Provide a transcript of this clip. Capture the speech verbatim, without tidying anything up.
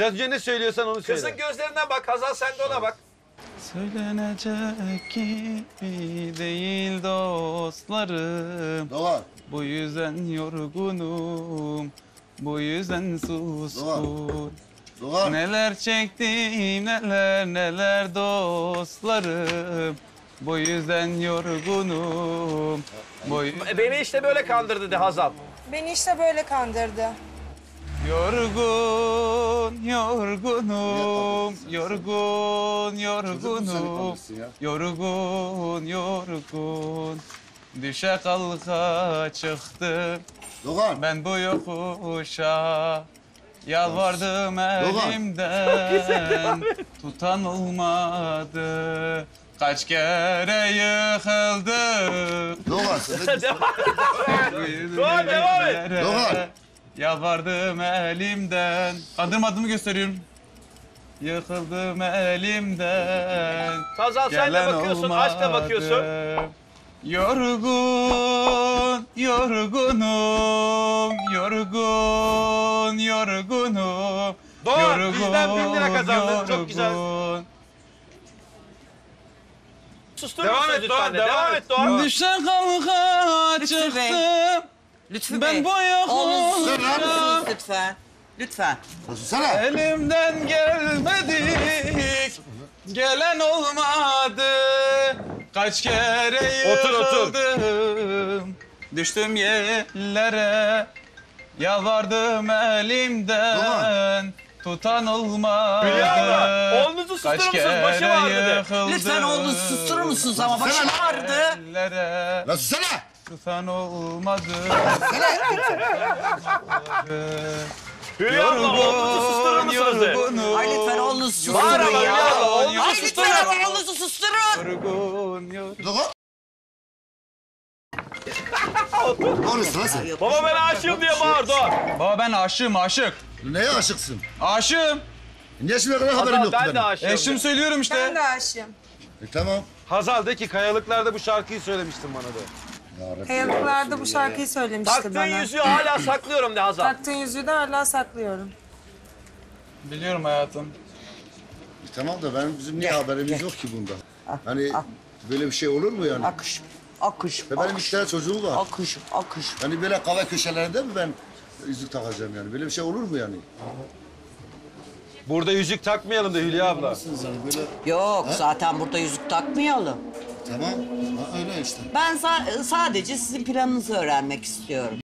Biraz önce ne söylüyorsan onu söyle. Kızın gözlerine bak Hazal, sen de ona bak. Söylenecek gibi değil dostlarım. Doğan. Bu yüzden yorgunum. Bu yüzden suskun. Doğan. Neler çektim neler neler dostlarım. Bu yüzden yorgunum. Bu yüzden... Beni işte böyle kandırdı de Hazal. Beni işte böyle kandırdı. Yorgun, yorgunum, yorgun, yorgunum, yorgun, yorgun. Düşe kalka çıktım, Doğan. Ben bu yokuşa yalvardım elimden, tutan olmadı. Kaç kere yıkıldım. Doğan. Doğan devam et. Doğan. Yalvardım elimden. Kandırmadığımı gösteriyorum. Yıkıldım elimden. Hazal sen de bakıyorsun, aşkla bakıyorsun. Yorgun, yorgunum, yorgun, yorgunum. Doğan bizden bin lira kazandın, çok güzel. Devam et Doğan, devam et Doğan. Düşe kalka çıktım. Lütfü ben Bey, onu susturunuz lütfen. Lütfen. Susana. Elimden gelmedik, gelen olmadı. Kaç kere otur, yıkıldım, otur. Düştüm yerlere. Yalvardım elimden, Doğan. Tutan olmadı. Hülya oğlunuzu susturur musunuz? Başım ağrıdı. Lütfen oğlunuzu susturur musunuz ama başım ağrıdı. Lan susana. Tutan olmadı. Hülya abla oğlunuzu susturur musunuz? Ay lütfen oğlunuzu susturun ya. Ay lütfen oğlunuzu susturun. Oğlunuzu nasıl? Baba ben aşığım diye bağırdı. Baba ben aşığım aşık. Neye aşıksın? Aşığım. Niye şimdiye kadar haberim yoktu benim? Ben de aşığım. Eşim söylüyorum işte. Ben de aşığım. E tamam. Hazal de ki kayalıklarda bu şarkıyı söylemiştin bana da. Kayalıklarda bu şarkıyı söylemişti Taktığın bana. Taktığın yüzüğü hala saklıyorum de Hazal. Taktığın yüzüğü de hala saklıyorum. Biliyorum hayatım. E tamam da benim bizim niye haberimiz gel. Yok ki bunda? Ah, hani ah. Böyle bir şey olur mu yani? Akış, akış, akış. Benim iki tane çocuğum var. Akış, akış. Hani böyle kahve köşelerinde mi ben yüzük takacağım yani? Böyle bir şey olur mu yani? Burada yüzük takmayalım da Hülya abla. Böyle... Yok ha? Zaten burada yüzük takmayalım. Tamam, öyle işte. Ben sa- sadece sizin planınızı öğrenmek istiyorum.